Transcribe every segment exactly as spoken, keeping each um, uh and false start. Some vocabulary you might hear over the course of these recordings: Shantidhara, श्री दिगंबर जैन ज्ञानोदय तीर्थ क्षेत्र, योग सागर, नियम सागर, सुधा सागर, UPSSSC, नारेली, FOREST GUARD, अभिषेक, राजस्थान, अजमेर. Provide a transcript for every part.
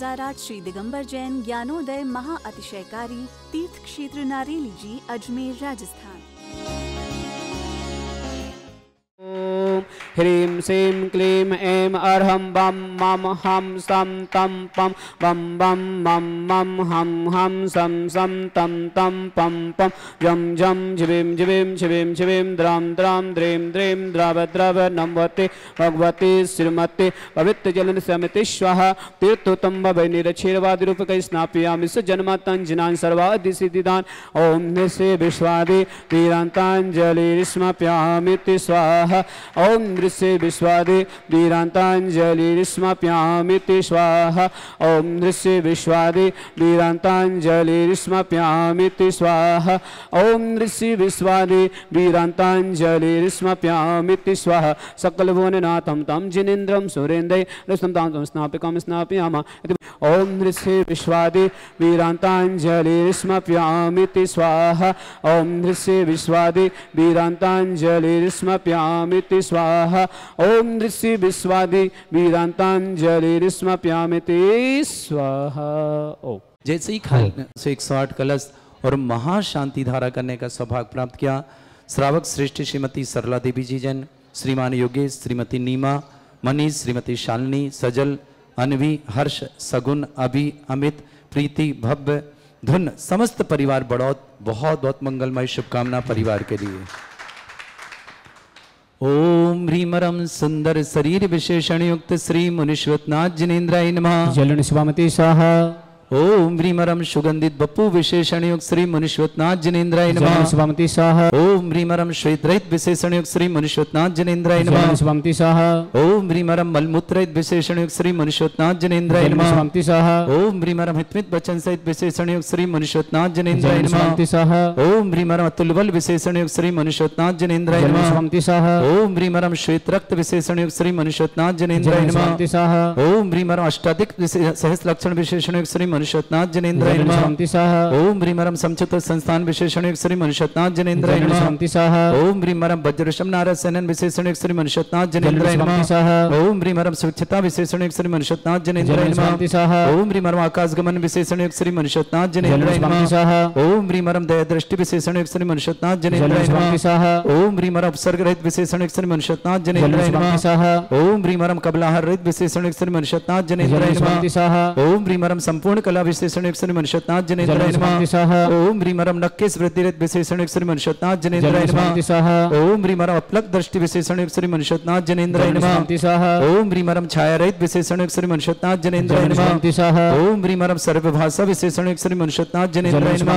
दो हज़ार आठ श्री दिगंबर जैन ज्ञानोदय महाअतिशयकारी तीर्थ क्षेत्र नारेली जी, अजमेर, राजस्थान। ह्रीं सीं क्लीं ऐं अर्हं बम मम हम सम तम पम बम बम मम मम हम हम सम सम तम तम पम पम जम जम झिबीं झिबीं छिबीं छिबीं द्राम द्राम द्रीं द्रीं द्राव द्रव नमवते भगवती श्रीमते पवित्र जलन समिति स्वाहा तीर्थोत्तम वैनिरक्षीरवादि रूप कई स्नापयामि सज्जनमातंजनान् सर्वादि सिद्धिदान ओम निशे विश्वादि वीरांतांजलिर्स्मप्यामि स्वाहा ओम नृस्य विश्वादे वीरांतांजलिर्स्मप्यामिति स्वाहा ओम नृस्य विश्वादे वीरांतांजलिर्स्मप्यामिति स्वाहा ओम नृस्य विश्वादे वीरांतांजलिर्स्मप्यामिति स्वाहा सकल वननाथं तं जिनेन्द्रं सुरेन्द्रं रसं तं स्नापिकां स्नापयामः ओम नृस्य विश्वादे वीरांतांजलिर्स्मप्यामिति स्वाहा ओम नृस्य विश्वादे वीरांतांजलिर्स्मप्यामिति स्वाहा ओम नृसि विश्वादि वीरांतांजलिर्स्मप्यामिति स्वाहा। ओम जैसे ही खान से एक सौ आठ कलश और महाशांतिधारा करने का सौभाग्य प्राप्त किया श्रावक श्रेष्ठ श्रीमती सरला देवी जी जैन, श्रीमान योगेश, श्रीमती नीमा, मनीष, श्रीमती शालिनी, सजल, अनवी, हर्ष, सगुन, अभि, अमित, प्रीति, भव्य, धुन, समस्त परिवार बड़ौत बहुत बहुत मंगलमय शुभकामना परिवार के लिए। ओम ह्रीमरम सुंदर शरीर विशेषण युक्त श्री मुनिश्वतनाथ जिनेन्द्राय नमः जलन शिवामती स्वाहा ओम ह्रीमरम सुगंधित बप्पू विशेषण युक्त श्री मुनिश्वतनाथ जिनेन्द्राय नमः शिवामती स्वाहा ओम ह्रीमरम श्वेतरहित विशेषण युक्त श्री मुनिश्वतनाथ जिनेन्द्राय नमः शिवामती स्वाहा ओम ह्रीमरम मलमूत्रहित विशेषण युक्त श्री मुनिश्वतनाथ जिनेन्द्राय नमः शिवामती स्वाहा ओम ह्रीमरम हितमित वचन सहित विशेषण युक्त श्री मुनिश्वतनाथ जिनेन्द्राय नमः शिवामती स्वाहा ओम ह्रीमरम अतुलबल विशेषण युक्त श्री मुनिश्वतनाथ जिनेन्द्राय नमः शिवामती स्वाहा ओम ह्रीमरम श्वेतरक्त विशेषण युक्त श्री मुनिश्वतनाथ जिनेन्द्राय नमः शिवामती स्वाहा ओम ह्रीमरम अष्टाधिक सहस्त्र लक्षण विशेषण युक्त श्री मुनिश्वतनाथ जिनेन्द्राय नमः ओम ह्रीमरम समचित संस्थान विशेषण युक्त श्री मुनिश्वतनाथ जिनेन्द्राय नमः ओम ह्रीमरम वज्रषम नारद सेनन विशेषण युक्त श्री मुनिश्वतनाथ जिनेन्द्राय नमः ओम ह्रीमरम स्वच्छता विशेषण युक्त श्री मुनिश्वतनाथ जिनेन्द्राय नमः ओम ह्रीमरम आकाशगमन विशेषण युक्त श्री मुनिश्वतनाथ जिनेन्द्राय नमः ओम ह्रीमरम दया दृष्टि विशेषण युक्त श्री मुनिश्वतनाथ जिनेन्द्राय नमः ओम ह्रीमरम उपसर्ग रहित विशेषण युक्त श्री मुनिश्वतनाथ जिनेन्द्राय नमः ओम ह्रीमरम कबलाहार रहित विशेषण युक्त श्री मुनिश्वतनाथ जिनेन्द्राय नमः ओम ह्रीमरम संपूर्ण कला विशेषण युक्त श्री मुनिश्वतनाथ जिनेन्द्राय नमः ओम ह्रीमरम नक्केश वृद्धिरत विशेषण युक्त श्री मुनिश्वतनाथ जिनेन्द्राय नमः ओम ह्रीमरम अपलक दृष्टि विशेषण युक्त श्री मुनिश्वतनाथ जिनेन्द्राय नमः ओम ह्रीमरम छाया रहित विशेषण युक्त श्री मुनिश्वतनाथ जिनेन्द्राय नमः ओम ह्रीमरम सर्वभाषा विशेषण युक्त श्री मुनिश्वतनाथ जिनेन्द्राय नमः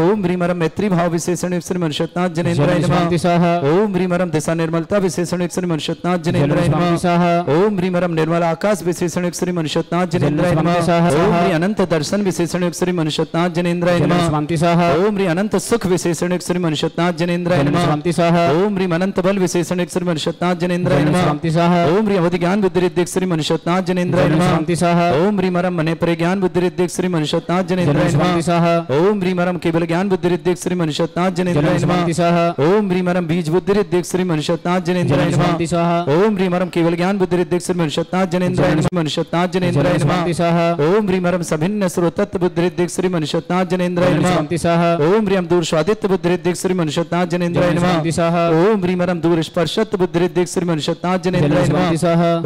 ओम ह्रीमरम मैत्री भाव विशेषण युक्त श्री मुनिश्वतनाथ जिनेन्द्राय नमः ओम ह्रीमरम दिशा निर्मलता विशेषण युक्त श्री मुनिश्वतनाथ जिनेन्द्राय नमः ओम ह्रीमरम निर्मल आकाश विशेषण युक्त श्री मुनिश्वतनाथ जिनेन्द्राय नमः अनंत दर्शन विशेषण युक्त श्री मुनिश्वतनाथ जिनेन्द्राय नमः ओम री अनंत सुख विशेषण युक्त श्री मुनिश्वतनाथ जिनेन्द्राय नमः ओम री अनंत बल विशेषण युक्त श्री मुनिश्वतनाथ जिनेन्द्राय नमः ओम री अवधि ज्ञान बुद्धि रिद्धि श्री मुनिश्वतनाथ जिनेन्द्राय नमः ओम री मरम मने परे ज्ञान बुद्धि रिद्धि श्री मुनिश्वतनाथ जिनेन्द्राय नमः ओम री मरम केवल ज्ञान बुद्धि रिद्धि श्री मुनिश्वतनाथ जिनेन्द्राय नमः ओम री मरम बीज बुद्धि रिद्धि श्री मुनिश्वतनाथ जिनेन्द्राय नमः ओम री मरम केवल ज्ञान बुद्धि रिद्धि श्री मुनिश्वतनाथ जिनेन्द्राय नमः मुनिश्वतनाथ जिनेन्द्राय नमः ओम री मरम भिन्न स्रोतत्व बुद्धिरिद्धिक श्री मुनिश्वतनाथ जिनेन्द्राय नमः ओम ह्रीम दूर स्वादित्व बुद्धिरिद्धिक श्री मुनिश्वतनाथ जिनेन्द्राय नमः ओम ह्रीमरम दूर स्पर्शत्व बुद्धिरिद्धिक श्री मुनिश्वतनाथ जिनेन्द्राय नमः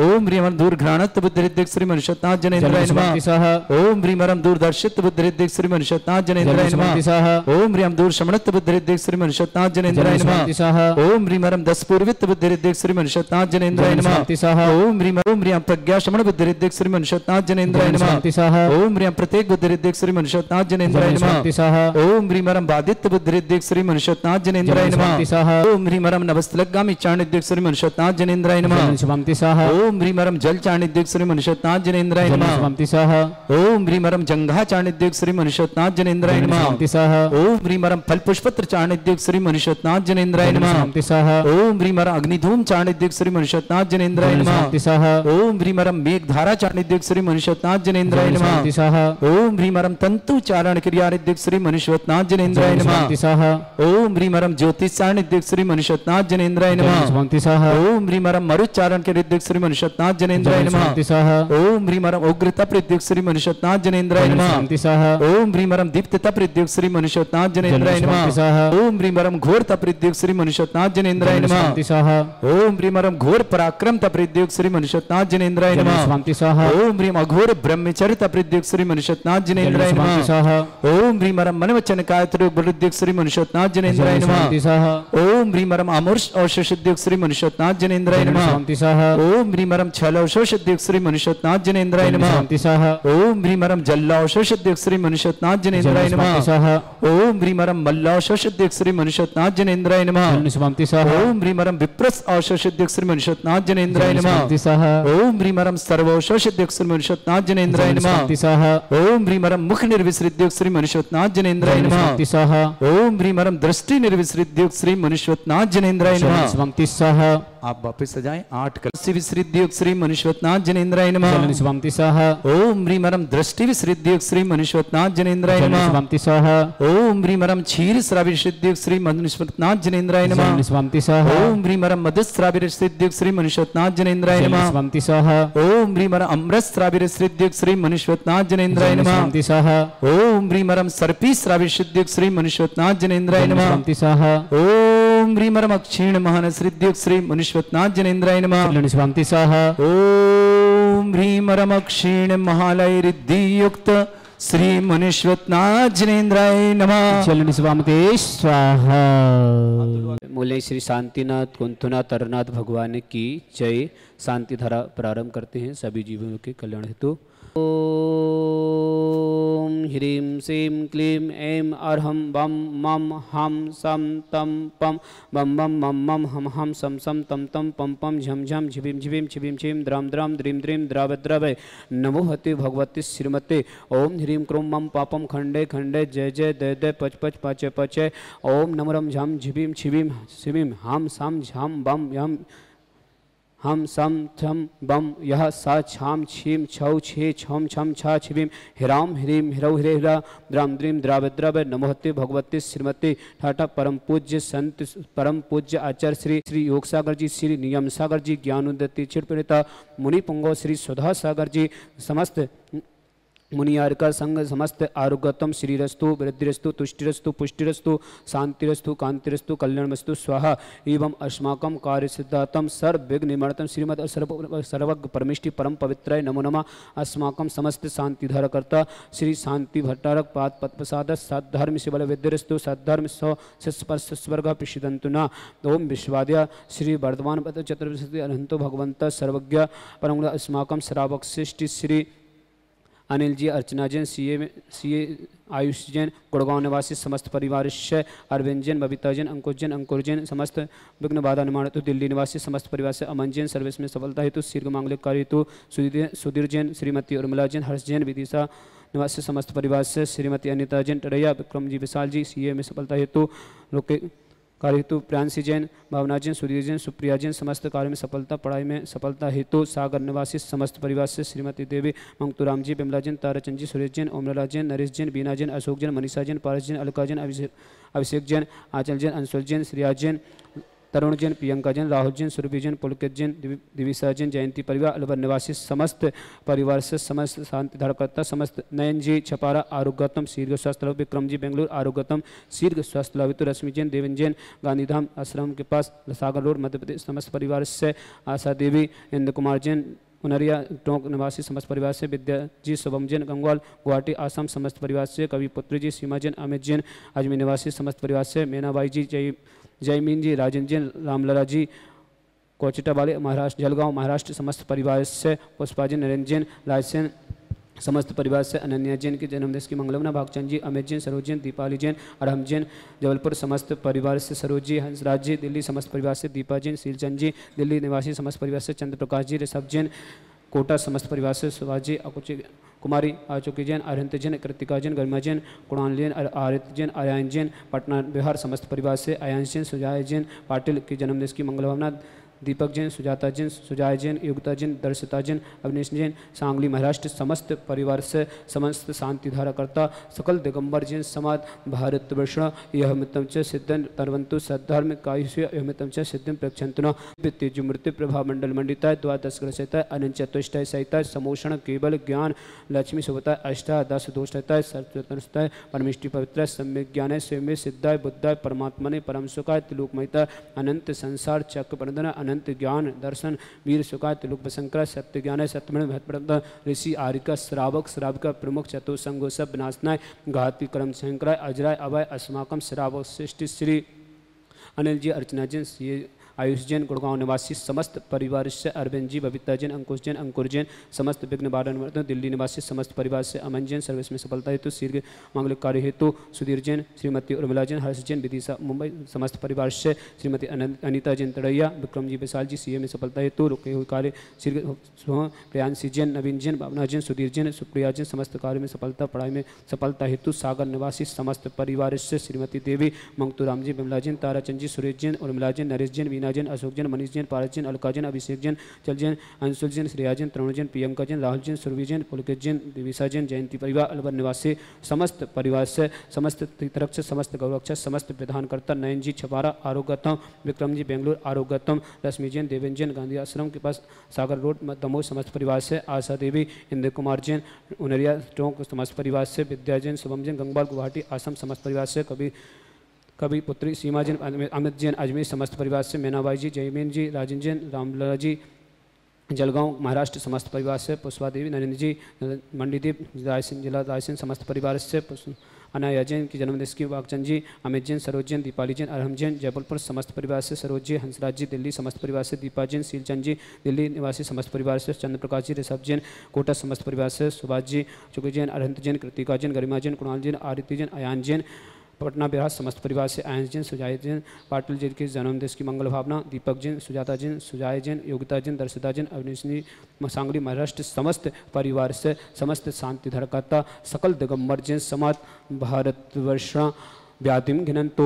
ओम ह्रीमरम दूर घ्राणत्व बुद्धिरिद्धिक श्री मुनिश्वतनाथ जिनेन्द्राय नमः ओम ह्रीमरम दूर दर्शित्व बुद्धिरिद्धिक श्री मुनिश्वतनाथ जिनेन्द्राय नमः ओम ह्रीम दूर श्रमणत्व बुद्धिरिद्धिक श्री मुनिश्वतनाथ जिनेन्द्राय नमः ओम ह्रीमरम दशपूर्वित्व बुद्धिरिद्धिक श्री मुनिश्वतनाथ जिनेन्द्राय नमः ओम ह्रीम ह्रीम प्रज्ञा श्रमण बुद्धिरिद्धिक श्री मुनिश्वतनाथ जिनेन्द्राय नमः ओम ह्रीम प्रत्येक बुद्धिरिद्धिक श्री मुनिश्वतनाथ जिनेन्द्राय नमः ओम ह्रीमरम बाधित्य बुद्धिरिद्धिक श्री मुनिश्वतनाथ जिनेन्द्राय नमः ओम ह्रीमरम नवस्तलगामी चाणिद्धिक श्री मुनिश्वतनाथ जिनेन्द्राय नमः ओम ह्रीमरम जल चाणिद्धिक श्री मुनिश्वतनाथ जिनेन्द्राय नमः ओम ह्रीमरम जंघा चाणिद्धिक श्री मुनिश्वतनाथ जिनेन्द्राय नमः ओम ह्रीमरम फलपुष्पत्र चाणिद्धिक श्री मुनिश्वतनाथ जिनेन्द्राय नमः ओम ह्रीमरम अग्निधूम चाणिद्धिक श्री मुनिश्वतनाथ जिनेन्द्राय नमः ओम ह्रीमरम मेघधारा चाणिद्धिक श्री मुनिश्वतनाथ जिनेन्द्राय नमः ओम ह्रीमरम तंतु चारण क्रिया निद्युक्त श्री मनुष्यवतनाथ जनेन्द्राय नमः। ओम ह्रीमरम ज्योतिषार निद्युक्त श्री मनुष्यवतनाथ जनेन्द्राय नमः। ओम ह्रीमरम मरुचारण के निद्युक्त श्री मनुष्यवतनाथ जनेन्द्राय नमः। ओम ह्रीमरम उग्रतप निद्युक्त श्री मनुष्यवतनाथ जनेन्द्राय नमः। ओम ह्रीमरम दीप्त तप निद्युक्त श्री मनुष्यवतनाथ जनेन्द्राय नमः। ओम ह्रीमरम घोर तप निद्युक्त श्री मनुष्यवतनाथ जनेन्द्राय नमः। ओम ह्रीमरम घोर पराक्रम तप निद्युक्त श्री मनुष्यवतनाथ जनेन्द्राय नमः। ओम ह्रीम अघोर ब्रह्मचर्य तप निद्युक्त श्री मनुष्यवतनाथ जनेन्द्राय नमः। ओम ह्रीमरम मन वचन काय त्रियोग बल निद्युक्त श्री मनुष्यवतनाथ जनेन्द्राय नमः। ओम ह्रीमरम अमूर्ष औषध निद्युक्त श्री मनुष्यवतनाथ जनेन्द्राय नमः। ओम ह्रीमरम छल औषध निद्युक्त श्री मनुष्यवतनाथ जनेन्द्राय नमः। ओम ह्रीमरम जल औषध निद्युक्त श्री मनुष्यवतनाथ जनेन्द्राय नमः। ओम ह्रीमरम मल्ल औषध निद्युक्त श्री मनुष्यवतनाथ जनेन्द्राय नमः। ओम ह्रीमरम विप्रस औषध निद्युक्त श्री मनुष्यवतनाथ जनेन्द्राय नमः। ओम ह्रीमरम सर्व औषध निद्युक्त श्री मनुष्यवतनाथ जनेन्द्राय नमः। ओम ह्रीमरम मुख निर्विसृद्युक्त श्री मनुष्यवतनाथ जनेन्द्राय नमः। ओम ह्रीमरम दृष्टि निर्विसृद्युक्त श्री मनुष्यवतनाथ जनेन्द्राय नमः। आप वापस सजाएं आठ कलसी विसृद्युक्त श्री मनुष्यवतनाथ जनेन्द्राय नमः। ओम ह्रीमरम दृष्टि विसृद्युक्त श्री मनुष्यवतनाथ जनेन्द्राय नमः। ओम ह्रीमरम क्षीर श्रावी विसृद्युक्त श्री मनुष्यवतनाथ जनेन्द्राय नमः। ओम ह्रीमरम मधुश्रावी विसृद्युक्त श्री मनुष्यवतनाथ जनेन्द्राय नमः। ओम ह्रीमरम अमृत श्रावी विसृद्युक्त श्री मनुष्यवतनाथ जनेन्द्राय नमः। ओम ह्रीमरम सर्पी श्रावी विसृद्युक्त श्री मनुष्यवतनाथ जनेन्द्राय नमः। ओम ह्रीमरम अक्षीण महान श्रीद्युक्त श्री मनुष्यवतनाथ जनेन्द्राय नमः। ओम ह्रीमरम अक्षीण महालय रिद्धि युक्त श्री मनुष्यवतनाथ जनेन्द्राय नमः। चलन स्वामते स्वाहा। मूल्य श्री शांतिनाथ कुंतुनाथ तरनाथ भगवान की जय। शांति धारा प्रारंभ करते हैं सभी जीवों के कल्याण हेतु। ओम ह्रीं श्रीं क्लीं ऐं अर्हं बम मम हम सम तम पम बम बम मम मम हम हम सम सम तम तम पम पम झम झम झिबिम झिबिम छिबिम छिबिम द्राम द्राम द्रीम द्रीम द्राव द्रवय नमो हते भगवती श्रीमते। ओम ह्रीं क्रों मम पापम खंडे खंडे जय जय दय दय पच पच पच पच। ओम नमरम झम झिबिम छिबिम छिबिम हम सम झम बम यम हम सम छम बम यह सा छाम छीम छौ छे छम छम छा छिबीम हिराम ह्रीम हिरौ हिरे हिरा द्राम द्रीम द्राव द्रव नमोहते भगवती श्रीमती। ठाठा परम पूज्य संत परम पूज्य आचार्य श्री श्री योग सागर जी श्री नियम सागर जी ज्ञानोदय तीर्थ क्षेत्र प्रणेता मुनि पंगो श्री सुधा सागर जी समस्त मुनियारका संघ समस्त आरोग्यतम श्रीरस्तु वृद्धिरस्तु तुष्टिरस्तु पुष्टिरस्तु शांतिरस्तु कांतिरस्तु कल्याणमस्तु स्वाहा। एवं अस्माकं कार्यसिद्धार्थम सर्व विघ्न निवारणम श्रीमद् सर्वज्ञ परमेष्टि परम पवित्राय नमो नमः। अस्माकं समस्त शांतिधारकर्ता श्री शांति भट्टारक पाद पद्मसाद सद्धर्म शिवल विद्यरस्तु सद्धर्म सौ स्वर्ग प्रसिदंतु न। ओम विश्वाद्या श्री वर्धमान पद चतुर्विंशति अनंतो भगवंत सर्वज्ञ परम अस्माकं श्रावक सृष्टि श्री अनिल जी अर्चना जैन सी ए सी ए आयुष जैन गुड़गांव निवासी समस्त परिवार से अरविंद जैन बबीता जैन अंकुश जैन अंकुर जैन समस्त विघ्न बाधा निर्माण हेतु दिल्ली निवासी समस्त परिवार से अमन जैन सर्विस में सफलता हेतु शीर्घ मांगलिक कार्य हेतु सुधीर जैन श्रीमती उर्मिला जैन हर्ष जैन विदिशा निवासी समस्त परिवार से श्रीमती अनिता जैन टरैया विक्रम जी विशाल जी सी ए में सफलता हेतु लोके कार्य हेतु प्रियांशी जैन भावना जैन सूर्य जैन सुप्रिया जैन समस्त कार्य में सफलता पढ़ाई में सफलता हेतु सागर निवासी समस्त परिवार से श्रीमती देवी मंगतुराम जी बिमला जैन ताराचंद जी सुरेश जैन ओमला जैन नरेश जैन बीना जैन अशोक जैन मनीषा जैन पारस जैन अलका जैन अभिषेक अभिषेक जैन आंचल जैन अंशुल जैन श्रिया जैन तरुण जैन प्रियंका जैन राहुल जैन सुरभि जैन पुलकित जैन दिविशा जैन जयंती परिवार अलवर निवासी समस्त परिवार से समस्त शांति धारकर्ता समस्त नयन जी छपारा आरोग्यतम शीर्घ स्वास्थ्य लाभ विक्रम जी बेंगलुरु आरोग्यतम शीर्घ स्वास्थ्य लाभ हेतु रश्मि जैन देवेंद्र जैन गांधीधाम आश्रम के पास सागर रोड मध्य प्रदेश समस्त परिवार से आशा देवी इंद्र कुमार जैन उनरिया टोंक निवासी समस्त परिवार से विद्या जी शुभम जैन गंगवाल गुवाहाटी आसाम समस्त परिवार से कविपुत्री जी सीमा जैन अमित जैन अजमेर निवासी समस्त परिवार से मीनाबाई जी जय जयमीन जी राजेंद्र जैन रामलला जी कोचटा वाले महाराष्ट्र जलगांव महाराष्ट्र समस्त परिवार से पुष्पा जैन नरेंद्र जैन लाइसेन समस्त परिवार से अनन्या जैन के जन्मदिन की मंगलमना भागचंद जी अमित जैन सरोज जैन दीपाली जैन अरहम जैन जबलपुर समस्त परिवार से सरोज जी हंसराज जी दिल्ली समस्त परिवार से दीपा जैन शीलचंद जी दिल्ली निवासी समस्त परिवार से चंद्र प्रकाश जी ऋषभ जैन कोटा समस्त परिवार से सुभाष जी अकुची कुमारी आचुकी जैन अरहंत जैन कृतिका जैन गरिमा जैन कुणाल जैन आरित जैन आर्यान जैन पटना बिहार समस्त परिवार से आयांश जैन सुजाय जैन पाटिल की जन्मदिन की मंगलभावना दीपक जैन, सुजाता जैन, सुजाय जैन, योगिता जैन, दर्शिता जैन, अविनेश जैन, सांगली महाराष्ट्र, समस्त परिवार से समस्त शांति धाराकर्ता सकल दिगंबर जैन समाज भारत वर्षण यह मितम च सिद्धन तरवंतु सद्धर्म कायुष्य यह मितम च सिद्धम प्रक्षंतन तेजु मृत्यु प्रभा मंडल मंडिता द्वादश ग्रहता अनंत चतुष्टय सहिता समोषण केवल ज्ञान लक्ष्मी सुभता अष्टा दस दोषता सर्वतनुष्टय परमिष्टि पवित्र सम्यक ज्ञान स्वयं सिद्धाय बुद्धाय परमात्मने परम सुखाय त्रिलोकमयता अनंत संसार चक्र बंधन अनंत ज्ञान दर्शन वीर सुखाय त्रिलोक शंकर सत्य ज्ञान सत्यमण महत्प्रद ऋषि आर्यिका श्रावक श्राविका प्रमुख चतुसंगो सब विनाशनाय घाती कर्म शंकराय अजराय अभय अस्माकम श्रावक सृष्टि श्री अनिल जी, अर्चना जैन, ये आयुष जैन गुड़गांव निवासी समस्त परिवार से अरविंद जी, बबीता जैन, अंकुश जैन, अंकुर जैन, समस्त विघ्न बारण दिल्ली निवासी समस्त परिवार से अमन जैन, सर्विस में सफलता हेतु शीघ्र मांगलिक कार्य हेतु सुधीर जैन, श्रीमती उर्मिला जैन, हर्ष जैन, विदिशा मुंबई समस्त परिवार से श्रीमती अनिता जैन तड़ैया, विक्रम जी विशाल जी, सी ए में सफलता हेतु रुके हुए कार्य शीघ्र प्रियांशी जैन, नवीन जैन, भावना जैन, सुधीर जैन, सुप्रिया जैन, समस्त कार्य में सफलता, पढ़ाई में सफलता हेतु सागर निवासी समस्त परिवार से श्रीमती देवी, मंगतूराम जी, विमला जैन, ताराचंद जी, सुरेश जैन, उर्मिला जैन, नरेश जैन, वीना जैन, अशोक जैन, मनीष जैन, पारस जैन, अलका जैन, अभिषेक जैन, चल जैन, अंशुल जैन, श्रेया जैन, तरुण जैन, प्रियंका जैन, राहुल जैन, सुरभि जैन, पुलकित जैन, दिविशा जैन, जयंती परिवार अलवर निवासी समस्त परिवार से समस्त तीर्थरक्षक समस्त गौरक्षक समस्त विधानकर्ता नयन जी छपारा आरोग्यतम, विक्रम जी बेंगलुरु आरोग्यतम, रश्मि जैन, देवेंद्र जैन, गांधी आश्रम के पास सागर रोड दमोह समस्त परिवार से आशा देवी, इंद्र कुमार जैन, उनरिया चौक समस्त परिवार से विद्या जैन, शुभम जैन, गंगवाल गुवाहाटी आसम समस्त परिवार से कभी कभी पुत्री सीमा जैन, अमित जैन, अजमेर समस्त परिवार से मीनाबाई जी, जयमीन जी, राजन जैन, रामलाल जी, जलगांव महाराष्ट्र समस्त परिवार से पुष्पा देवी, नरेंद्र जी, मंडीदीप, रायसेन जिला रायसेन समस्त परिवार से अनाया जैन की जन्मदिन की वाकचंद जी, अमित जैन, सरोज जैन, दीपाली जैन, अरहम जैन, जयपुर समस्त परिवार से सरोज जी, हंसराज जी, दिल्ली समस्त परिवार से दीपा जैन, सीलचंद जी, दिल्ली निवासी समस्त परिवार से चंद्र प्रकाश जी, ऋषभ जैन, कोटा समस्त परिवार से सुभाष जी, चुकी जैन, अरहंत जैन, कृतिका जैन, गरिमा जैन, कुणाल जैन, आरती जैन, अयान जैन, पटना बिहार समस्त परिवार से आयंस जैन, सुजाय जैन, पाटिल जैन के जन्मदिन की मंगल भावना, दीपक जैन, सुजाता जैन, सुजाय जैन, योगिता जैन, दर्शिता जैन, अविनेशनी सांगली महाराष्ट्र समस्त परिवार से समस्त शांति धरकर्ता सकल दिगंबर जैन समाज भारतवर्ष व्याधिम घिनंतो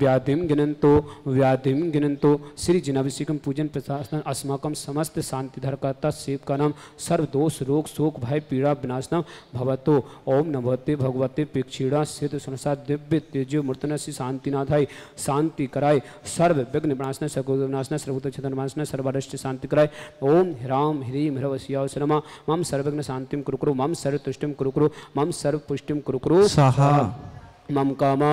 व्याधिम घिनंतो व्याधिम घिनंतो श्री जिनाभिषेकम पूजन प्रशासन अस्माकम समस्त शांति धरकर्ता सेवकानाम सर्वदोष रोग शोक भय पीड़ा विनाशनम भवतो ओम नमोते भगवते पीक्षीणा सिद्ध संसा दिव्य तेजो मूर्तन श्री शांतिनाथाय शांति कराय सर्व विघ्न विनाशन सर्वगुण विनाशन सर्वभूत छदन विनाशन सर्वारिष्ट शांति कराय ओम ह्राम ह्रीम ह्रव श्याव शर्मा मम सर्वविघ्न शांतिम कुरु कुरु मम सर्वतुष्टिम कुरु कुरु मम सर्वपुष्टिम कुरु कुरु स्वाहा मम कामं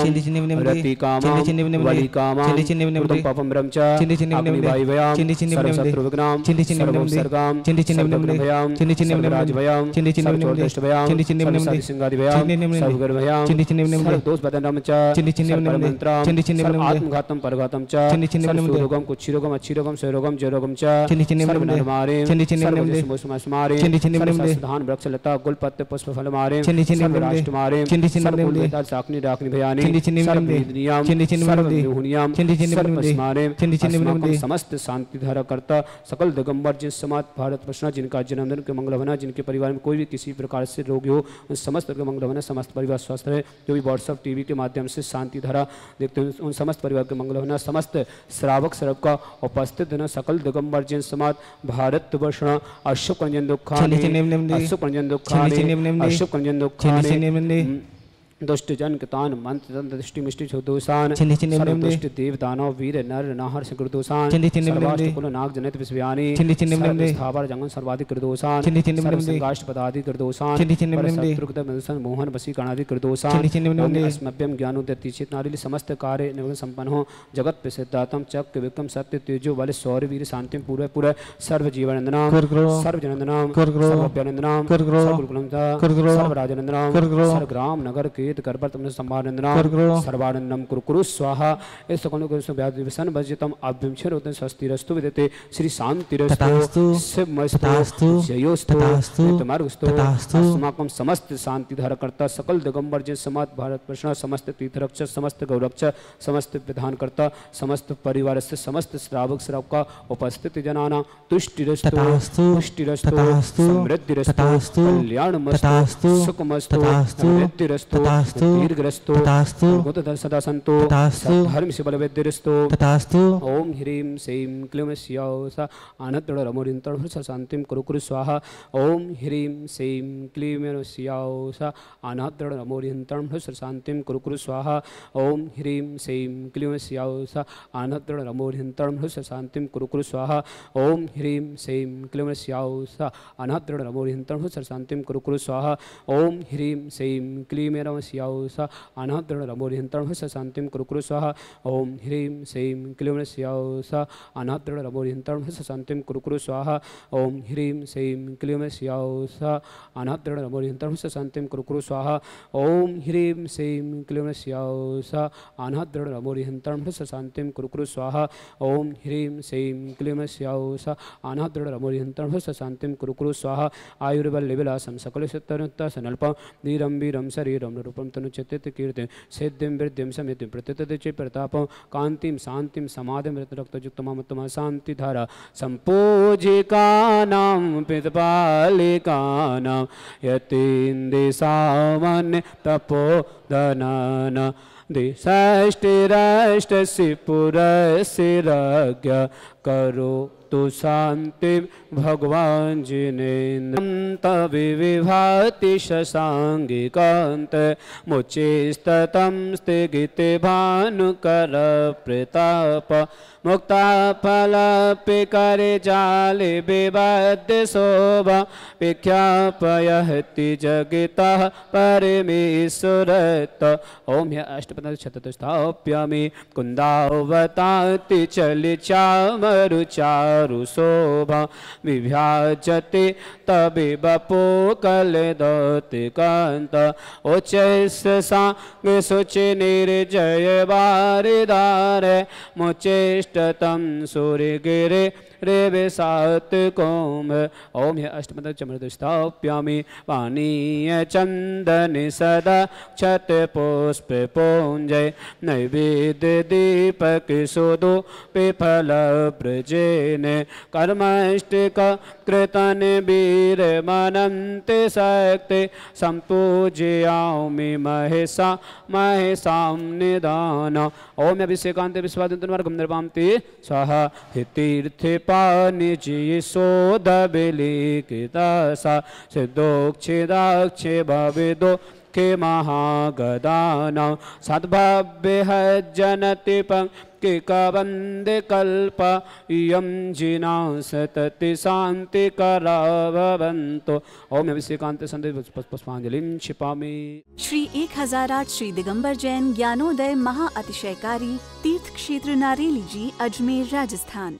रति कामं वलि कामं कृतं पापं ब्रह्म च अपनी वायव्यां सर्वशत्रुविघ्नां सर्वोपसर्गां सर्वदुःखभयां सर्वराजभयां सर्वचोरदष्टभयां सर्वसाधिसिंहादिभयां सर्वगर्भयां सर्वदोषभयां च सर्वमन्त्रां सर्वात्मघातं परघातं च सर्वरोगं कुच्छिरोगं अच्छिरोगं क्षयरोगं जयरोगं च सर्वनरमारें सर्वसुमसुमारें सर्वसुधान वृक्षलता गुलपत्र पुष्पफलमारें सर्वराष्ट्रमारें सर्वकुलदेवता साक्षिणी राखनी भयानी सर्वनियम सर्वनिहुनियम सर्वस्मारेम अस्माकं समस्त शांति धारा करता सकल दिगंबर जैन समाज भारत वर्षना जिनका जन्मदिन के मंगल होना, जिनके परिवार में कोई भी किसी प्रकार से रोगी हो उन समस्त के मंगल होना, समस्त परिवार स्वस्थ रहे, जो भी व्हाट्सअप टीवी के माध्यम से शांति धारा देखते हैं उन समस्त परिवार के मंगल होना, समस्त श्रावक श्राव का उपस्थित होना, सकल दिगंबर जैन समाज भारत वर्षना अशुभ कंजन दुखानी अशुभ कंजन दुखानी अशुभ कंजन दुखानी दुष्ट जन कितान मंत्र दृष्टि मिष्टि छुदोषान सर्वदुष्ट देव दानव वीर नर नाहर संकृदोषान सर्वाष्ट कुल नाग जनित विश्वयानी सर्व स्थावर जंगम सर्वाधिक कृदोषान सर्व संगाष्ट पदाधिक कृदोषान परशत्रुकृत मधुसन मोहन वसी कणादि कृदोषान अस्मभ्यम ज्ञानोदय तीर्थ क्षेत्र नारेली समस्त कार्य निर्विघ्न संपन्न हो जगत प्रसिद्धात्म चक्र विक्रम सत्य तेजो बल सौर वीर शांतिम पूर्व पूर्व सर्व जीवनंदनाम सर्वजनंदनाम सर्वभ्यनंदनाम सर्वराजनंदनाम सर्वग्राम नगर के सर्वानंदम कुरुकुरु स्वाहा इस स्वस्तिरस्तु विद्यते श्री शांतिरस्तु शिवमस्तु जयोस्तु अस्माकं समस्त शांति धारकर्ता सकल दिगंबर जैन समाज भारतवर्ष समस्त तीर्थरक्षक समस्त गौरक्षक समस्त विधानकर्ता समस्त परिवार से समस्त श्रावक श्रावका उपस्थित जनाना तुष्टिरस्तु तुष्टिरस्तु समृद्धिरस्तु कल्याणमस्तु सुखमस्तु समृद्धिरस्तु तथास्तु दीर्घरस्तो तथास्तु भगवत सदा संतो तथास्तु धर्म से बलवेद्यरस्तो तथास्तु ओम ह्रीम सेम क्लीम स्याव सा आनंदोड़ रमोरिंतोड़ हर्ष शांतिम कुरुकुरु स्वाहा ओम ह्रीम सेम क्लीम स्याव सा आनंदोड़ रमोरिंतोड़ हर्ष शांतिम कुरुकुरु स्वाहा ओम ह्रीम सेम क्लीम स्याव सा आनंदोड़ रमोरिंतोड़ हर्ष शांतिम कुरुकुरु स्वाहा ओम ह्रीम सेम क्लीम स्याव सा आनंदोड़ रमोरिंतोड़ हर्ष शांतिम कुरुकुरु स्वाहा ओम ह्रीम सेम क्लीम रम स्याव सा अनाद्रण रमोरिंतरण हर्ष शांतिम कुरुकुरु स्वाहा ओम ह्रीम सेम क्लीम स्याव सा अनाद्रण रमोरिंतरण हर्ष शांतिम कुरुकुरु स्वाहा ओम ह्रीम सेम क्लीम स्याव सा अनाद्रण रमोरिंतरण हर्ष शांतिम कुरुकुरु स्वाहा ओम ह्रीम सेम क्लीम स्याव सा अनाद्रण रमोरिंतरण हर्ष शांतिम कुरुकुरु स्वाहा ओम ह्रीम सेम क्लीम स्याव सा अनाद्रण रमोरिंतरण हर्ष शांतिम कुरुकुरु स्वाहा आयुर्बल लेवलासम सकल सत्तनुत्ता सनल्पम नीरंबीरम शरीरम रूपम तनुचेत कीर्ति सेद्यम वृद्धिम समेत प्रत्यतचे प्रतापम कांतिम शांतिम समाधिम रक्तयुक्त मम शांति धारा संपूजिकानां पितपालिकानां यतीन्द्र सामान्य तपो धनाना दिशाष्टिराष्टसि पुरसिराज्ञ करो तो शांति भगवान जिनेन्द्र तवि विभाति शशांगिकांत मुचेस्तम स्थिगिते भानुकर प्रताप मुक्ताफलापि करे जाले विवाद्य शोभा विख्यापयति जगतः परमेश्वरत ओम ह्य अष्टपद शततुष्टाप्यामि कुन्दावताति चलिचामरुचा रुशोभा विभ्याजते तबे बपो कलदत्कांत उच्चैस्य सांग सुचि निर्जय वारिदार मुचेष्टतम सूर्यगिरे रेवे सात कोम ओम हे अष्टमद चमृतस्थाप्यामि पानीय चंदन सदा क्षत पुष्प पुंजय नैवेद्य दीपक सुदो पिफल ब्रजेन कर्माष्टक कृतन वीर मनंते शक्ति संपूजयामि महेशा महेशां निदान ओम अभिषेकांत विश्वादितुर्गम निर्वामते स्वाहा तीर्थे पानी जी सोदबिलिकिता सा सिद्धोक्षिदाक्ष भवेदो के महागदाना सद्भव्य जनति पंकिकवंदे कल्प इयं जिना सतति शांति करावंतो ओम अभिषेकांत संदेश पुष्पांजलि क्षिपामि श्री एक हज़ार आठ श्री दिगंबर जैन ज्ञानोदय महाअतिशयकारी तीर्थ क्षेत्र नारेली जी अजमेर राजस्थान।